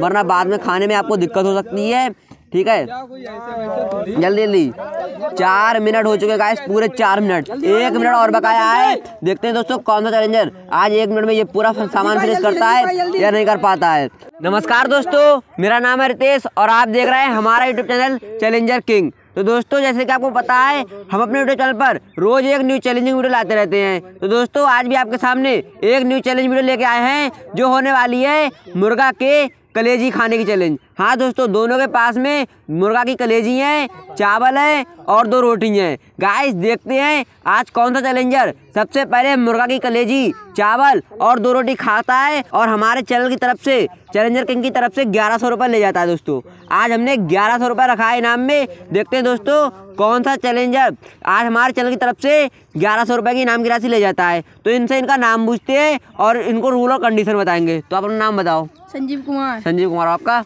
वरना बाद में खाने में आपको दिक्कत हो सकती है। ठीक है, जल्दी जल्दी। 4 मिनट हो चुके गाइस, पूरे 4 मिनट, 1 मिनट और बकाया है। देखते हैं दोस्तों कौन सा चैलेंजर आज 1 मिनट में ये पूरा सामान फिनिश करता है या नहीं कर पाता है। नमस्कार दोस्तों, मेरा नाम है रितेश और आप देख रहे हैं हमारा यूट्यूब चैनल चैलेंजर किंग। तो दोस्तों जैसे कि आपको पता है हम अपने यूट्यूब चैनल पर रोज एक न्यू चैलेंजिंग वीडियो लाते रहते हैं। तो दोस्तों आज भी आपके सामने एक न्यू चैलेंज वीडियो लेके आए हैं जो होने वाली है मुर्गा के कलेजी खाने की चैलेंज। हाँ दोस्तों, दोनों के पास में मुर्गा की कलेजी हैं, चावल है और 2 रोटी हैं। गाइस देखते हैं आज कौन सा चैलेंजर सबसे पहले मुर्गा की कलेजी, चावल और 2 रोटी खाता है और हमारे चैनल की तरफ से, चैलेंजर किंग की तरफ से 1100 रुपये ले जाता है। दोस्तों आज हमने 1100 रुपये रखा है इनाम में। देखते हैं दोस्तों कौन सा चैलेंजर आज हमारे चैनल की तरफ से 1100 रुपये की इनाम की राशि ले जाता है। तो इनसे इनका नाम पूछते हैं और इनको रूल और कंडीशन बताएंगे। तो आप अपना नाम बताओ। संजीव कुमार। संजीव कुमार, आपका?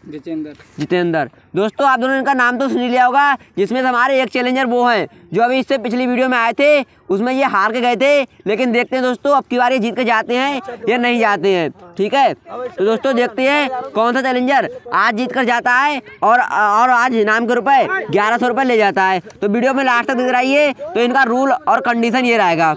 जितेंद्र। दोस्तों आप दोनों इनका नाम तो सुन लिया होगा, जिसमें हमारे एक चैलेंजर वो हैं जो अभी इससे पिछली वीडियो में आए थे, उसमें ये हार के गए थे। लेकिन देखते हैं दोस्तों अब की बार ये जीत के जाते हैं या नहीं जाते हैं। ठीक है, तो दोस्तों देखते हैं कौन सा चैलेंजर आज जीत कर जाता है और आज इनाम के रुपए 1100 रुपये ले जाता है। तो वीडियो में लास्ट तक दिख रही है। तो इनका रूल और कंडीशन ये रहेगा,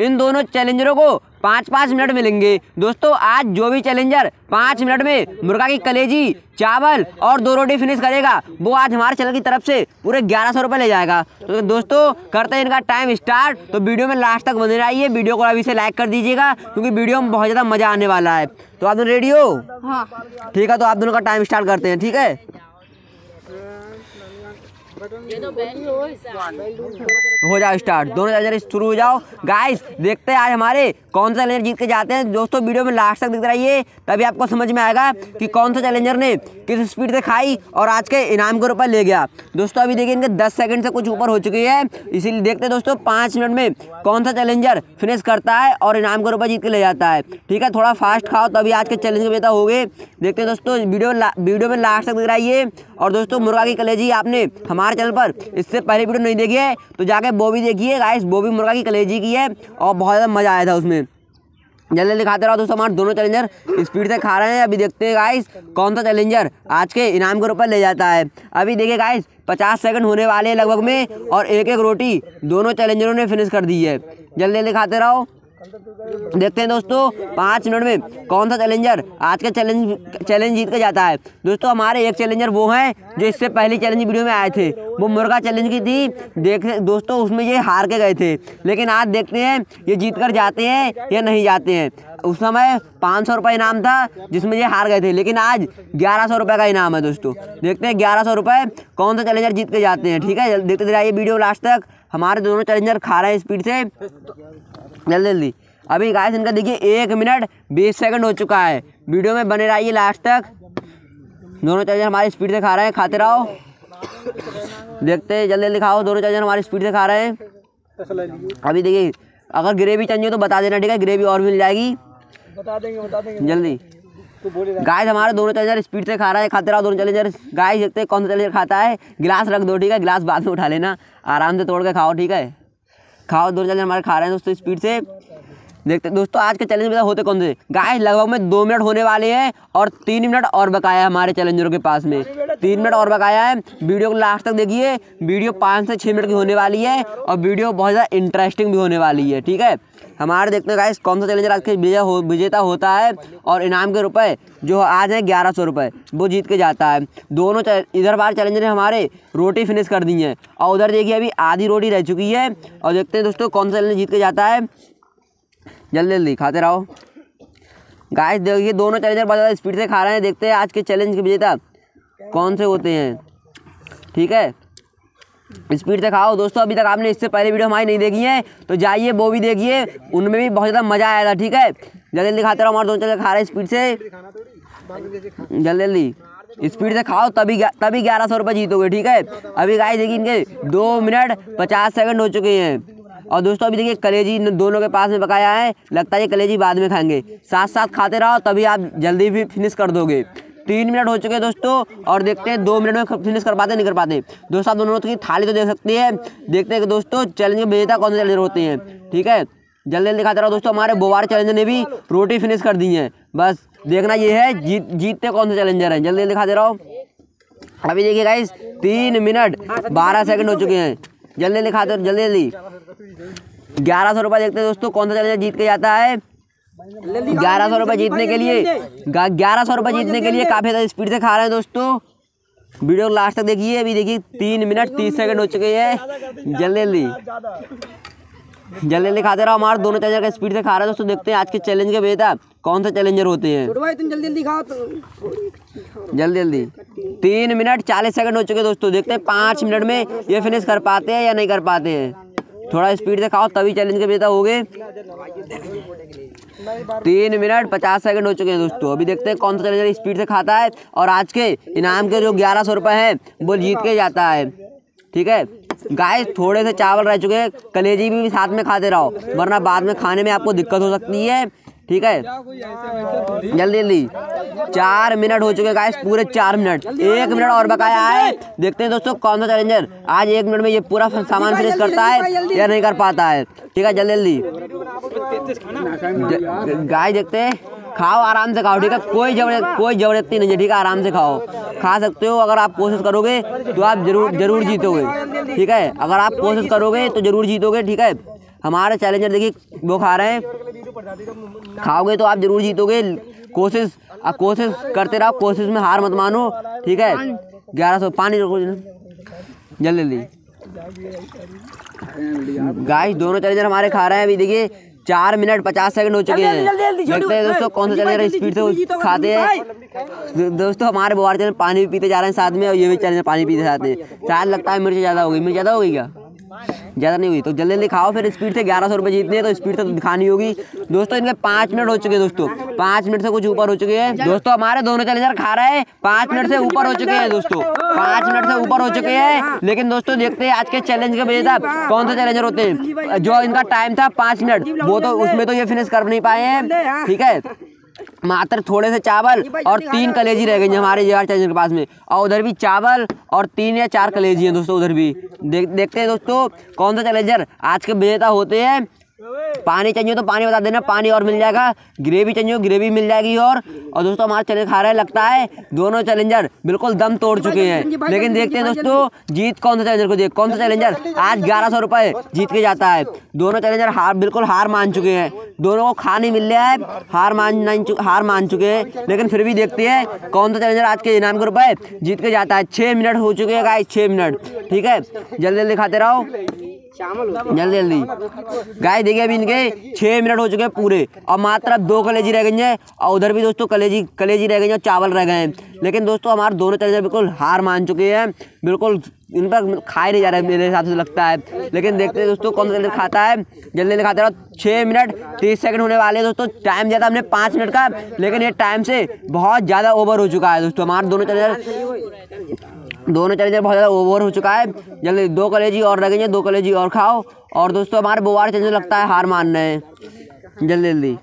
इन दोनों चैलेंजरों को 5-5 मिनट मिलेंगे। दोस्तों आज जो भी चैलेंजर 5 मिनट में मुर्गा की कलेजी, चावल और 2 रोटी फिनिश करेगा वो आज हमारे चैनल की तरफ से पूरे 1100 रुपये ले जाएगा। तो दोस्तों करते हैं इनका टाइम स्टार्ट। तो वीडियो में लास्ट तक बने रहिए। वीडियो को अभी से लाइक कर दीजिएगा क्योंकि वीडियो में बहुत ज़्यादा मज़ा आने वाला है। तो आप दोनों रेडी हो? हाँ। ठीक है, तो आप दोनों का टाइम स्टार्ट करते हैं। ठीक है, हो जाओ स्टार्ट, दोनों चैलेंजर शुरू हो जाओ। गाइस देखते हैं आज हमारे कौन सा चैलेंजर जीत के जाते हैं। दोस्तों वीडियो में लास्ट तक देखते रहिए, तभी आपको समझ में आएगा कि कौन सा चैलेंजर ने किस स्पीड से खाई और आज के इनाम के रुपये ले गया। दोस्तों अभी देखिए इनके 10 सेकंड से कुछ ऊपर हो चुकी है, इसीलिए देखते हैं दोस्तों 5 मिनट में कौन सा चैलेंजर फिनिश करता है और इनाम के रुपये जीत के ले जाता है। ठीक है, थोड़ा फास्ट खाओ तभी आज के चैलेंज के बेटा हो गए। देखते हैं दोस्तों वीडियो में लास्ट तक देख रहिए। और दोस्तों मुर्गा की कलेजी आपने हमारे चैनल पर इससे पहले वीडियो नहीं देखी है तो जाके वो भी देखिए। गाइस वो भी मुर्गा की कलेजी की है और बहुत ज़्यादा मज़ा आया था उसमें। जल्दी जल्दी खाते रहो दोस्तों, हमारे दोनों चैलेंजर स्पीड से खा रहे हैं। अभी देखते हैं गाइस कौन सा चैलेंजर आज के इनाम के रुपये ले जाता है। अभी देखिए गाइस 50 सेकंड होने वाले हैं लगभग में और 1-1 रोटी दोनों चैलेंजरों ने फिनिश कर दी है। जल्दी जल्दी खाते रहो। देखते हैं दोस्तों 5 मिनट में कौन सा चैलेंजर आज का चैलेंज जीत के जाता है। दोस्तों हमारे एक चैलेंजर वो हैं जो इससे पहले चैलेंज वीडियो में आए थे, वो मुर्गा चैलेंज की थी। देखते दोस्तों उसमें ये हार के गए थे, लेकिन आज देखते हैं ये जीत कर जाते हैं या नहीं जाते हैं। उस समय 500 रुपये इनाम था जिसमें ये हार गए थे, लेकिन आज 1100 रुपये का इनाम है। दोस्तों देखते हैं 1100 रुपये कौन सा चैलेंजर जीत के जाते हैं। ठीक है, देखते जाइए वीडियो लास्ट तक। हमारे दोनों चैलेंजर खा रहे हैं स्पीड से। जल्दी जल्दी। अभी गाइस इनका देखिए 1 मिनट 20 सेकंड हो चुका है। वीडियो में बने रहिए लास्ट तक। दोनों चैलेंजर हमारी स्पीड से खा रहे हैं, खाते रहो। देखते हैं, जल्दी जल्दी खाओ। दोनों चैलेंजर हमारी स्पीड से खा रहे हैं। अभी देखिए अगर ग्रेवी चाहिए तो बता देना। ठीक है, ग्रेवी और मिल जाएगी, बता देंगे। जल्दी गाइस हमारे दोनों चैलेंजर स्पीड से खा रहे हैं, खाते रहो दोनों चैलेंजर। गाइस देखते हैं कौन सा चैलेंजर खाता है। गिलास रख दो, ठीक है, गिलास बाद में उठा लेना, आराम से तोड़ के खाओ। ठीक है, खाओ। दोनों चैलेंजर हमारे खा रहे हैं दोस्तों स्पीड से। देखते हैं दोस्तों आज के चैलेंज में होते कौन से। गाइस लगभग में 2 मिनट होने वाले हैं और 3 मिनट और बकाया है हमारे चैलेंजरों के पास में। 3 मिनट और बकाया है। वीडियो को लास्ट तक देखिए। वीडियो 5 से 6 मिनट की होने वाली है और वीडियो बहुत ज़्यादा इंटरेस्टिंग भी होने वाली है। ठीक है, हमारे देखते हैं गाइस कौन सा चैलेंजर आज के विजेता होता है और इनाम के रुपए जो आज हैं 1100 रुपये वो जीत के जाता है। दोनों इधर बार चैलेंजर ने हमारे रोटी फिनिश कर दी है और उधर देखिए अभी आधी रोटी रह चुकी है। और देखते हैं दोस्तों कौन सा चैलेंजर जीत के जाता है। जल्दी जल्दी खाते रहो। गाइस देखिए दोनों चैलेंजर बहुत ज़्यादा स्पीड से खा रहे हैं। देखते हैं आज के चैलेंज के विजेता कौन से होते हैं। ठीक है, स्पीड से खाओ। दोस्तों अभी तक आपने इससे पहले वीडियो हमारी नहीं देखी है तो जाइए वो भी देखिए, उनमें भी बहुत ज़्यादा मज़ा आया था। ठीक है, जल्दी जल्दी खाते रहो। हमारे दोनों चैलेंजर खा रहे हैं स्पीड से। जल्दी जल्दी स्पीड से खाओ तभी 1100 रुपये जीतोगे। ठीक है, अभी गाइस देखिए इनके 2 मिनट 50 सेकंड हो चुके हैं। और दोस्तों अभी देखिए कलेजी दोनों के पास में बकाया है। लगता है कलेजी बाद में खाएंगे, साथ साथ खाते रहो तभी आप जल्दी भी फिनिश कर दोगे। 3 मिनट हो चुके हैं दोस्तों और देखते हैं 2 मिनट में फिनिश कर पाते नहीं कर पाते। दोस्तों आप दोनों की थाली तो देख सकती है। देखते हैं कि दोस्तों चैलेंज में विजेता कौन से चैलेंजर होते हैं। ठीक है, जल्दी जल्दी खाते रहो। दोस्तों हमारे बोवार चैलेंजर ने भी रोटी फिनिश कर दी है। बस देखना ये है जीतते कौन से चैलेंजर हैं, जल्दी दिखा दे रहा हूँ। अभी देखिए गाइस 3 मिनट 12 सेकंड हो चुके हैं, जल्दी दिखा दो जल्दी। 1100 रुपये देखते हैं दोस्तों कौन सा चैलेंजर जीत के जाता है। 1100 रुपये जीतने के लिए 1100 रुपये जीतने के लिए काफ़ी ज़्यादा स्पीड से खा रहे हैं दोस्तों, वीडियो लास्ट तक देखिए। अभी देखिए 3 मिनट 30 सेकंड हो चुके हैं, जल्दी जल्दी खाते रहो। हमारे दोनों चैलेंजर का स्पीड से खा रहे हैं दोस्तों, देखते हैं आज के चैलेंज के बेटा कौन सा चैलेंजर होते हैं। जल्दी जल्दी 3 मिनट 40 सेकंड हो चुके हैं दोस्तों, देखते हैं 5 मिनट में ये फिनिश कर पाते हैं या नहीं कर पाते हैं। थोड़ा स्पीड से खाओ तभी चैलेंज के बेटा हो गए। 3 मिनट 50 सेकंड हो चुके हैं दोस्तों, अभी देखते हैं कौन सा चैलेंजर स्पीड से खाता है और आज के इनाम के जो 1100 रुपये हैं वो जीत के जाता है। ठीक है गाइस, थोड़े से चावल रह चुके हैं, कलेजी भी साथ में खाते रहो वरना बाद में खाने में आपको दिक्कत हो सकती है। ठीक है जल्दी 4 मिनट हो चुके हैं गाइस, पूरे 4 मिनट, 1 मिनट और बकाया है। देखते हैं दोस्तों कौन सा चैलेंजर आज 1 मिनट में ये पूरा सामान फिनिश करता है या नहीं कर पाता है। ठीक है जल्दी गाइस देखते हैं, खाओ आराम से खाओ। ठीक है कोई जबरदस्ती नहीं है, ठीक है आराम से खाओ, खा सकते हो। अगर आप कोशिश करोगे तो आप जरूर जीतोगे। ठीक है अगर आप कोशिश करोगे तो जरूर जीतोगे। ठीक है हमारे चैलेंजर देखिए वो खा रहे हैं, खाओगे तो आप जरूर जीतोगे। कोशिश करते रहो, कोशिश में हार मत मानो। ठीक है 1100 पानी जल्दी गाइस, दोनों चैलेंजर हमारे खा रहे हैं। अभी देखिए 4 मिनट 50 सेकंड हो चुके हैं, देखते हैं दोस्तों कौन सा चैलेंजर स्पीड से खाते हैं। दोस्तों हमारे बुआर चैलेंजर पानी भी पीते जा रहे हैं साथ में, और ये भी चैलेंजर पानी पीते जाते हैं। शायद लगता है मिर्च ज़्यादा हो गई, मिर्च ज़्यादा हो गई क्या? ज़्यादा नहीं हुई, तो जल्दी जल्दी खाओ फिर स्पीड से। 1100 रुपये जीतने हैं तो स्पीड से दिखानी होगी दोस्तों। इनके 5 मिनट हो चुके हैं दोस्तों, 5 मिनट से कुछ ऊपर हो चुके हैं दोस्तों। हमारे दोनों चैलेंजर खा रहे हैं, 5 मिनट से ऊपर हो चुके हैं दोस्तों, 5 मिनट से ऊपर हो चुके हैं। लेकिन दोस्तों देखते हैं आज के चैलेंज के वजह से कौन सा चैलेंजर होते हैं। जो इनका टाइम था 5 मिनट, वो तो उसमें तो ये फिनिश कर नहीं पाए हैं। ठीक है मात्र थोड़े से चावल और 3 कलेजी रह गई हैं हमारे यार चैलेंजर के पास में, और उधर भी चावल और 3 या 4 कलेजी हैं दोस्तों उधर भी। देखते हैं दोस्तों कौन सा चैलेंजर आज के विजेता होते हैं। पानी चाहिए तो पानी बता देना, पानी और मिल जाएगा। ग्रेवी चाहिए ग्रेवी मिल जाएगी। और दोस्तों हमारे चैलेंज खा रहे हैं, लगता है दोनों चैलेंजर बिल्कुल दम तोड़ चुके हैं। लेकिन देखते हैं दोस्तों जीत कौन सा चैलेंजर को, देख कौन सा चैलेंजर आज 1100 रुपये जीत के जाता है। दोनों चैलेंजर बिल्कुल हार मान चुके हैं, दोनों को खा नहीं मिल रहा है, हार मान चुके हैं। लेकिन फिर भी देखते हैं कौन सा चैलेंजर आज के इनाम के रुपये जीत के जाता है। 6 मिनट हो चुके हैं गाइस, 6 मिनट। ठीक है जल्दी खाते रहो जल्दी गाइस। देखिए अभी इनके 6 मिनट हो चुके हैं पूरे, और मात्र 2 कलेजी रह गई हैं, और उधर भी दोस्तों कलेजी रह गई हैं और चावल रह गए हैं। लेकिन दोस्तों हमारे दोनों चैलेंजर बिल्कुल हार मान चुके हैं, बिल्कुल इन पर खाए नहीं जा रहा है मेरे हिसाब से लगता है। लेकिन देखते हैं दोस्तों कौन सा चैलेंजर खाता है। जल्दी खाते रहो, 6 मिनट 30 सेकंड होने वाले हैं दोस्तों। टाइम दिया था हमने 5 मिनट का, लेकिन ये टाइम से बहुत ज़्यादा ओवर हो चुका है दोस्तों। हमारे दोनों चैलेंजर बहुत ज़्यादा ओवर हो चुका है। जल्दी 2 कलेजी और लगेंगे, 2 कलेजी और खाओ। और दोस्तों हमारे बुआर चैलेंजर लगता है हार मान रहे हैं। जल्दी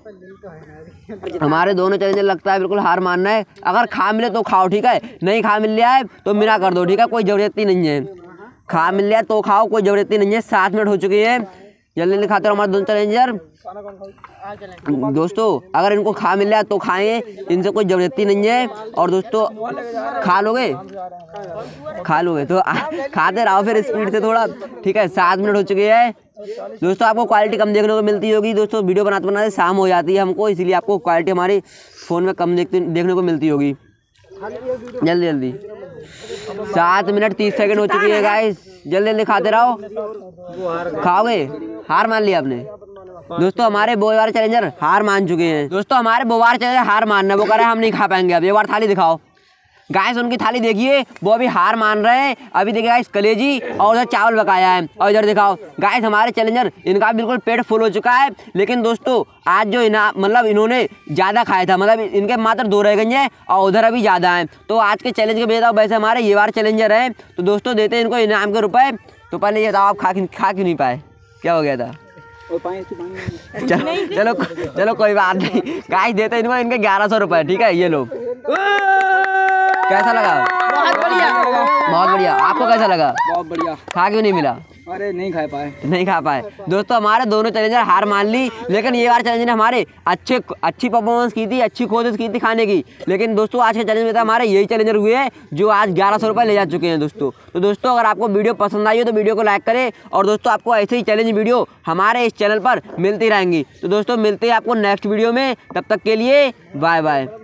हमारे दोनों चैलेंजर लगता है बिल्कुल हार मानना है। अगर खा मिले तो खाओ, ठीक है नहीं खा मिल रहा है तो मना कर दो। ठीक है कोई ज़बरदस्ती नहीं है, खा मिल रहा है तो खाओ, कोई ज़बरदस्ती नहीं है। 7 मिनट हो चुके हैं, जल्दी खाते रहो हमारे दोनों चैलेंजर। दोस्तों अगर इनको खा मिल रहा है तो खाएँ, इनसे कोई ज़बरदस्ती नहीं है। और दोस्तों खा लोगे तो खाते रहो फिर स्पीड से थोड़ा। ठीक है 7 मिनट हो चुके हैं दोस्तों। आपको क्वालिटी कम देखने को मिलती होगी दोस्तों, वीडियो बनाते बनाते शाम हो जाती है हमको, इसीलिए आपको क्वालिटी हमारे फ़ोन में कम देखने को मिलती होगी। जल्दी 7 मिनट 30 सेकंड हो चुकी है गाइस, जल्दी खाते रहो। खाओगे? हार मान लिया आपने दोस्तों। हमारे बुआर चैलेंजर हार मान चुके हैं दोस्तों, हमारे बुआर चैलेंजर हार मानना, वो कह रहे हैं हम नहीं खा पाएंगे। अब एक बार थाली दिखाओ गाइस, उनकी थाली देखिए, वो अभी हार मान रहे हैं। अभी देखिए गाइस कलेजी और उधर चावल बकाया है, और इधर दिखाओ गाइस हमारे चैलेंजर, इनका बिल्कुल पेट फुल हो चुका है। लेकिन दोस्तों आज जो इन्होंने ज़्यादा खाया था, मतलब इनके मात्र 2 रह गए हैं और उधर अभी ज़्यादा हैं। तो आज के चैलेंज के बेटा वैसे हमारे ये बार चैलेंजर हैं। तो दोस्तों देते हैं इनको इनाम के रुपये। तो पहले ये बताओ आप खा क्यों नहीं पाए, क्या हो गया था? चलो कोई बात नहीं गाइस, देते हैं इनको इनके 1100 रुपये। ठीक है ये लोग, कैसा लगा? बहुत बढ़िया। आपको कैसा लगा? बहुत बढ़िया। खा क्यों नहीं मिला? अरे नहीं खा पाए, नहीं खा पाए। दोस्तों हमारे दोनों चैलेंजर हार मान ली, लेकिन ये बार चैलेंजर ने हमारे अच्छी परफॉर्मेंस की थी, अच्छी कोशिश की थी खाने की। लेकिन दोस्तों आज के चैलेंज में तो हमारे यही चैलेंजर हुए हैं जो आज 1100 रुपये ले जा चुके हैं दोस्तों। तो दोस्तों अगर आपको वीडियो पसंद आई हो तो वीडियो को लाइक करें, और दोस्तों आपको ऐसे ही चैलेंज वीडियो हमारे इस चैनल पर मिलती रहेंगी। तो दोस्तों मिलते हैं आपको नेक्स्ट वीडियो में, तब तक के लिए बाय बाय।